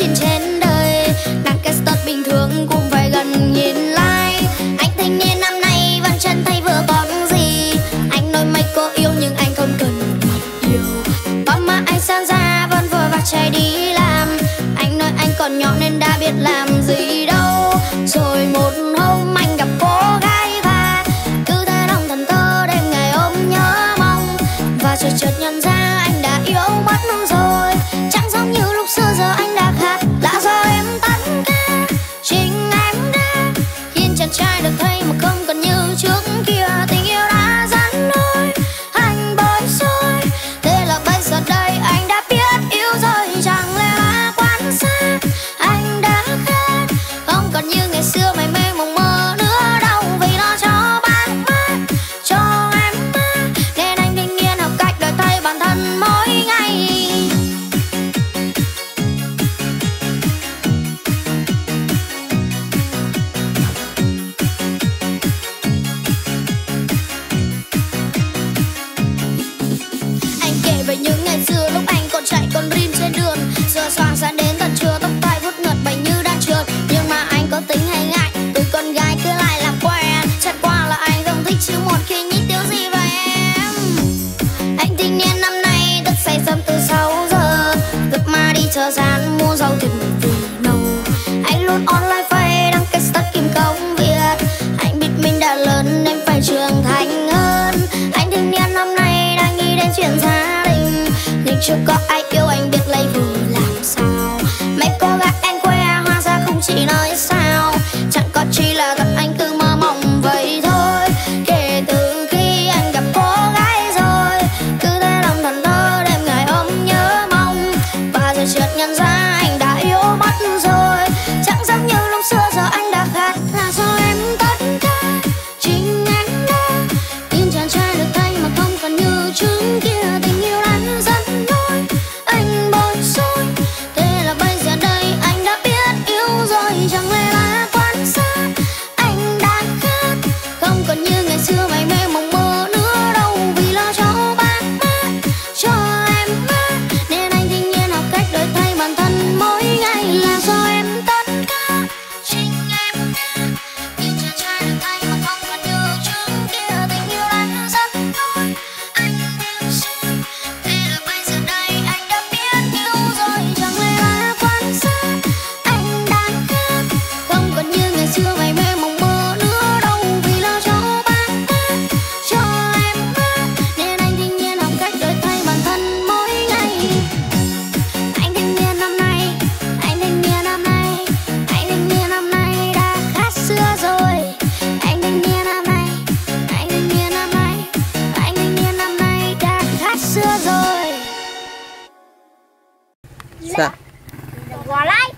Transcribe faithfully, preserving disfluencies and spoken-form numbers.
chuyện trên đời, đang kết tật bình thường cũng phải gần nghìn like. Anh thanh niên năm nay vẫn chân thay vừa bóng gì. Anh nói mày có yêu nhưng anh không cần yêu. Bóng mà anh sang ra vẫn vừa vặt chạy đi làm. Anh nói anh còn nhỏ nên đã biết làm gì đâu. Rồi một hôm anh gặp cô gái và cứ thế lòng thần thơ đêm ngày ôm nhớ mong. Và rồi chợt nhận ra quá lạnh.